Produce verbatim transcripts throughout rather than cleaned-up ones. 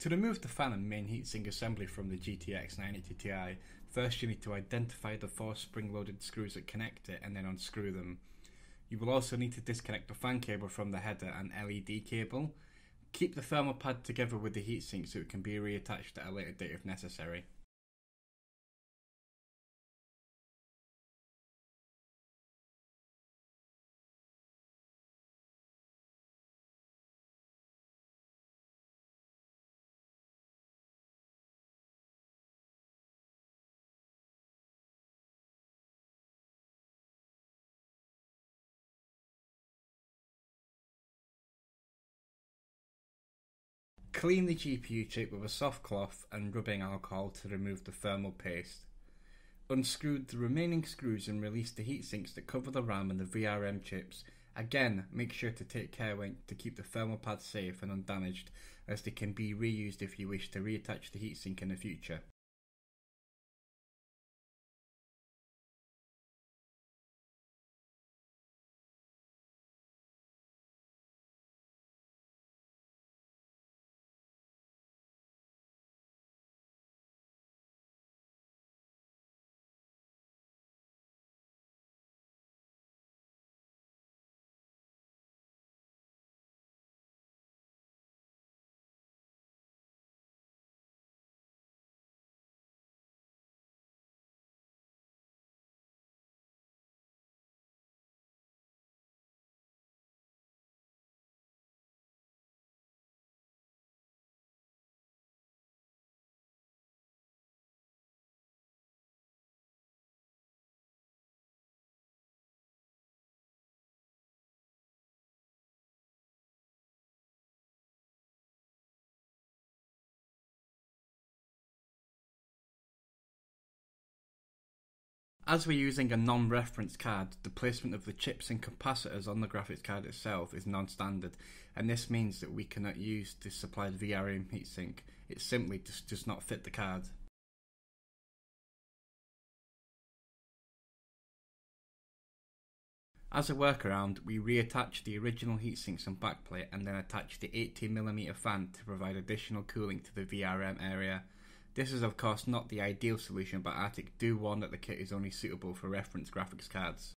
To remove the fan and main heatsink assembly from the G T X nine eighty T I, first you need to identify the four spring-loaded screws that connect it and then unscrew them. You will also need to disconnect the fan cable from the header and L E D cable. Keep the thermal pad together with the heatsink so it can be reattached at a later date if necessary. Clean the G P U chip with a soft cloth and rubbing alcohol to remove the thermal paste. Unscrew the remaining screws and release the heatsinks that cover the RAM and the V R M chips. Again, make sure to take care when to keep the thermal pads safe and undamaged, as they can be reused if you wish to reattach the heatsink in the future. As we're using a non-reference card, the placement of the chips and capacitors on the graphics card itself is non-standard, and this means that we cannot use the supplied V R M heatsink. It simply just does not fit the card. As a workaround, we reattach the original heatsinks and backplate and then attach the eighty millimeter fan to provide additional cooling to the V R M area. This is of course not the ideal solution, but Arctic do warn that the kit is only suitable for reference graphics cards.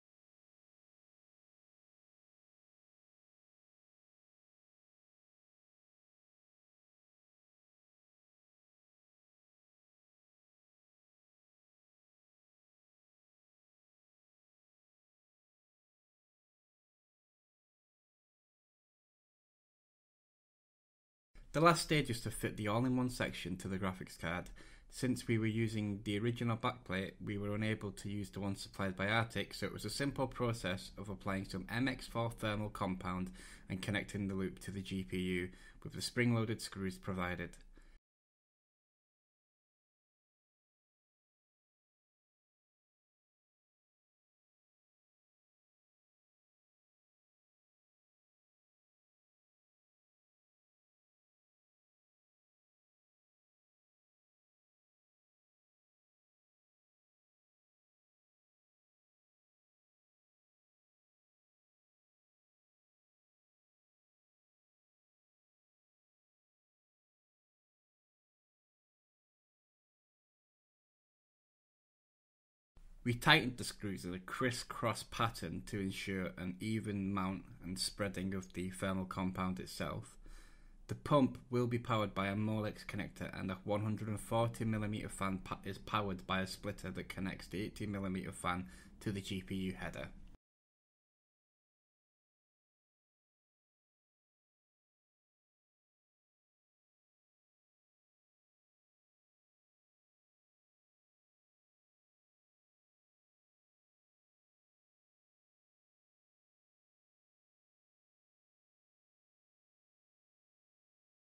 The last stage is to fit the all-in-one section to the graphics card. Since we were using the original backplate, we were unable to use the one supplied by Arctic, so it was a simple process of applying some M X four thermal compound and connecting the loop to the G P U with the spring-loaded screws provided. We tightened the screws in a criss-cross pattern to ensure an even mount and spreading of the thermal compound itself. The pump will be powered by a Molex connector, and a one hundred forty millimeter fan is powered by a splitter that connects the eighty millimeter fan to the G P U header.